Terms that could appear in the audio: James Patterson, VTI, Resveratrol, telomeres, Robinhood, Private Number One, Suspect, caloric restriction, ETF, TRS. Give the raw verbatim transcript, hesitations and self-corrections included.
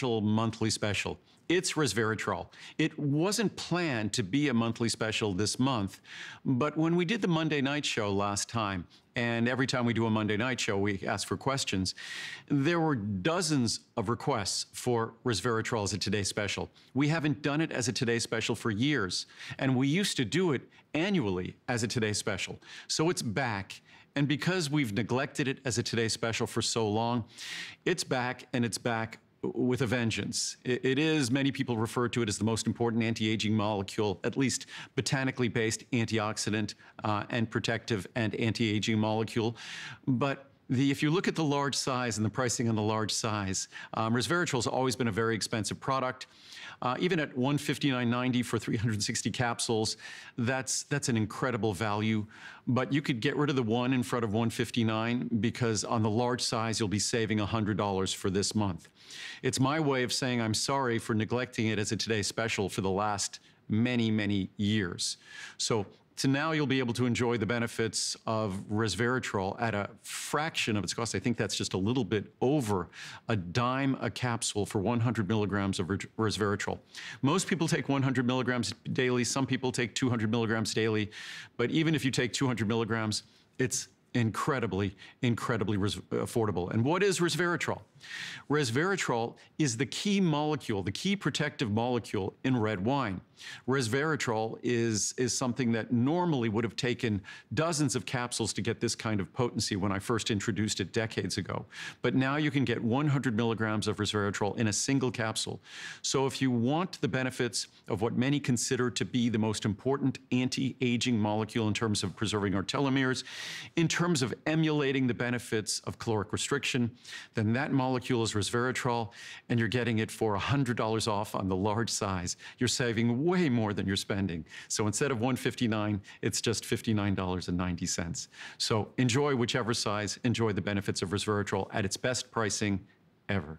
actual monthly special. It's resveratrol. It wasn't planned to be a monthly special this month, but when we did the Monday night show last time, and every time we do a Monday night show, we ask for questions, there were dozens of requests for resveratrol as a Today Special. We haven't done it as a Today Special for years, and we used to do it annually as a Today Special. So it's back. And because we've neglected it as a Today Special for so long, it's back, and it's back with a vengeance. It is, many people refer to it as the most important anti-aging molecule, at least botanically based antioxidant uh, and protective and anti-aging molecule. But the, if you look at the large size and the pricing on the large size, um, resveratrol has always been a very expensive product. Uh, even at one fifty-nine ninety for three hundred sixty capsules, that's, that's an incredible value. But you could get rid of the one in front of one fifty-nine, because on the large size, you'll be saving one hundred dollars for this month. It's my way of saying I'm sorry for neglecting it as a Today Special for the last many, many years. So So now you'll be able to enjoy the benefits of resveratrol at a fraction of its cost. I think that's just a little bit over a dime a capsule for one hundred milligrams of resveratrol. Most people take one hundred milligrams daily. Some people take two hundred milligrams daily. But even if you take two hundred milligrams, it's incredibly, incredibly affordable. And what is resveratrol? Resveratrol is the key molecule, the key protective molecule in red wine. Resveratrol is, is something that normally would have taken dozens of capsules to get this kind of potency when I first introduced it decades ago. But now you can get one hundred milligrams of resveratrol in a single capsule. So if you want the benefits of what many consider to be the most important anti-aging molecule in terms of preserving our telomeres, in terms of emulating the benefits of caloric restriction, then that molecule molecule is resveratrol, and you're getting it for one hundred dollars off on the large size. You're saving way more than you're spending. So instead of one fifty-nine, it's just fifty-nine ninety. So enjoy whichever size, enjoy the benefits of resveratrol at its best pricing ever.